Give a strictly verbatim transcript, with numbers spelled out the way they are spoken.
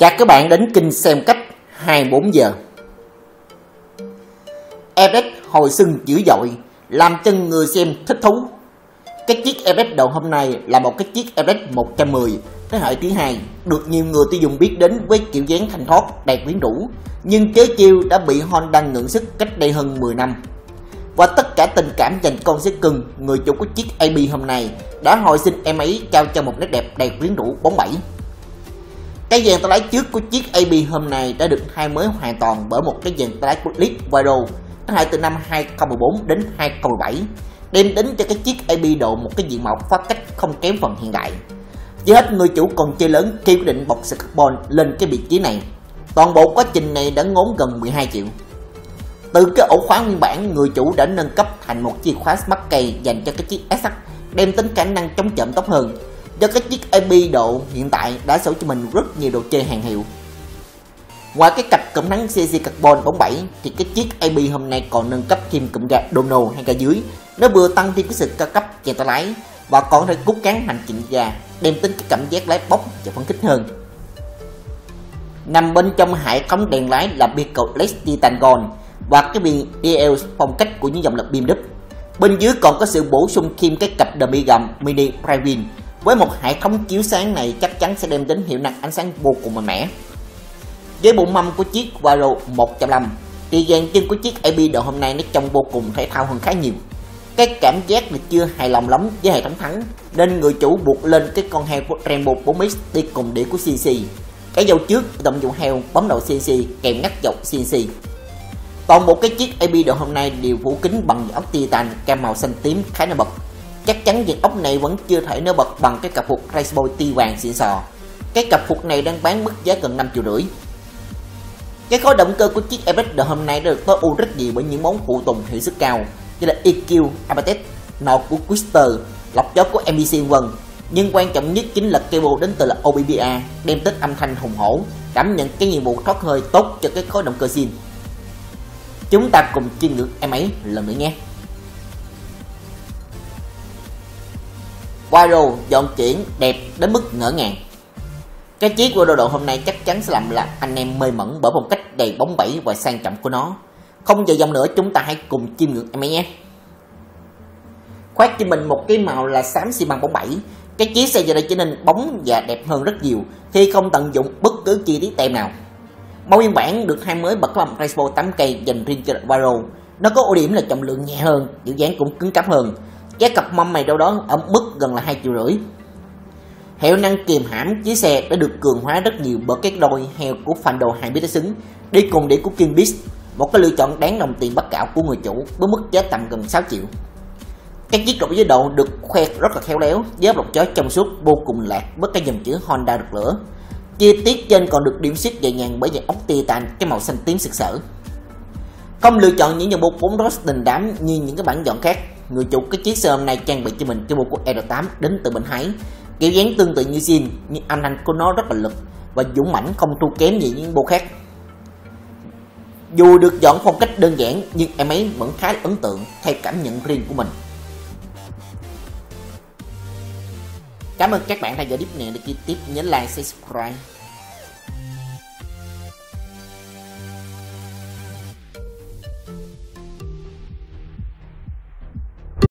Chào các bạn đến kênh xem cách hai mươi bốn giờ. ép ép hồi sưng dữ dội, làm chân người xem thích thú. Cái chiếc ép ép đầu hôm nay là một cái chiếc ép ép một trăm mười thế hệ thứ hai, được nhiều người tiêu dùng biết đến với kiểu dáng thanh thoát đầy quyến rũ, nhưng chế chiêu đã bị Honda ngưỡng sức cách đây hơn mười năm. Và tất cả tình cảm dành con xế cưng, người chủ của chiếc a bê hôm nay đã hồi sinh em ấy trao cho một nét đẹp đầy quyến rũ bóng bẩy. Cái dàn tay lái trước của chiếc a bê hôm nay đã được thay mới hoàn toàn bởi một cái dàn tay lái của Lead Viral thế hệ từ năm hai không một bốn đến hai không một bảy, đem đến cho cái chiếc a bê độ một cái diện mạo phong cách không kém phần hiện đại. Chưa hết, người chủ còn chơi lớn khi quyết định bọc sợi carbon lên cái vị trí này. Toàn bộ quá trình này đã ngốn gần mười hai triệu. Từ cái ổ khóa nguyên bản, người chủ đã nâng cấp thành một chìa khóa Smart Key dành cho cái chiếc ét hát, đem tính khả năng chống trộm tốt hơn. Do cái chiếc a bê độ hiện tại đã sở cho mình rất nhiều đồ chơi hàng hiệu. Ngoài cái cặp cụm nắng xê xê Carbon bóng bẩy thì cái chiếc a bê hôm nay còn nâng cấp thêm cụm ga Domino hay ga dưới. Nó vừa tăng thêm cái sự cao cấp dàn tay lái và còn có thể cút cán hành trình ga, đem tính cái cảm giác lái bốc và phấn khích hơn. Nằm bên trong hệ thống đèn lái là bi cầu led Titan Gold và cái viền đê lờ phong cách của những dòng là bê em vê. Bên dưới còn có sự bổ sung thêm cái cặp đờ mi gầm Mini Pravin. Với một hệ thống chiếu sáng này chắc chắn sẽ đem đến hiệu năng ánh sáng vô cùng mạnh mẽ. Với bộ mâm của chiếc Waro một trăm lẻ năm thì dàn chân của chiếc a bê độ hôm nay nó trông vô cùng thể thao hơn khá nhiều. Cái cảm giác là chưa hài lòng lắm với hệ thống thắng nên người chủ buộc lên cái con heo của Rainbow bốn X đi cùng đĩa của xê xê. Cái dầu trước động dụng heo, bấm đầu xê xê kèm ngắt dọc xê xê. Toàn bộ cái chiếc a bê độ hôm nay đều phủ kính bằng ốc Titan cam màu xanh tím khá nổi bật. Chắc chắn việc ốc này vẫn chưa thể nổi bật bằng cái cặp phục Raceboy ti vàng xịn sò. Cái cặp phục này đang bán mức giá gần năm triệu rưỡi. Cái khối động cơ của chiếc ép ép đời hôm nay đã được tối ưu rất nhiều bởi những món phụ tùng hiệu suất cao như là e quy, abatec, nồi của Quister, lọc gió của bê em xê vân. Nhưng quan trọng nhất chính là cable đến từ là ô pê bê rờ đem tới âm thanh hùng hổ, đảm nhận cái nhiệm vụ thoát hơi tốt cho cái khối động cơ Jin. Chúng ta cùng chiêm ngưỡng em ấy lần nữa nhé. Vyro dọn chuyển đẹp đến mức ngỡ ngàng. Cái chiếc Vyro độ hôm nay chắc chắn sẽ làm là anh em mê mẩn bởi phong cách đầy bóng bẩy và sang trọng của nó. Không chờ dòng nữa, chúng ta hãy cùng chiêm ngưỡng em ấy nhé. Khoác cho mình một cái màu là xám xi măng bóng bẩy, cái chiếc xe giờ đây trở nên bóng và đẹp hơn rất nhiều khi không tận dụng bất cứ chi tiết tem nào. Mẫu nguyên bản được hai mới bật làm Raceboy tám K dành riêng cho Vyro. Nó có ưu điểm là trọng lượng nhẹ hơn, kiểu dáng cũng cứng cáp hơn. Giá cặp mâm này đâu đó ở mức gần là hai triệu rưỡi. Hiệu năng kiềm hãm chiếc xe đã được cường hóa rất nhiều bởi các đôi heo của Fando hai biết xứng đi cùng đĩa của King Beast, một cái lựa chọn đáng đồng tiền bắt gạo của người chủ với mức giá tầm gần sáu triệu. Các chiếc lọc gió độ được khoe rất là khéo léo, giáp lọc gió trong suốt vô cùng lạc với cái dòng chữ Honda rực lửa. Chi tiết trên còn được điểm xuyết nhẹ nhàng bởi dạng ốc Titan cái màu xanh tím sực sỡ. Không lựa chọn những dòng bộ bốn rost đình đám như những cái bản dọn khác, người chủ cái chiếc xe hôm nay trang bị cho mình cho một con R tám đến từ Bình Hải, kiểu dáng tương tự như Jin nhưng âm thanh của nó rất là lực và dũng mãnh không thua kém gì những bộ khác. Dù được dọn phong cách đơn giản nhưng em ấy vẫn khá ấn tượng theo cảm nhận riêng của mình. Cảm ơn các bạn đã theo dõi clip này, để chi tiết nhớ like, subscribe.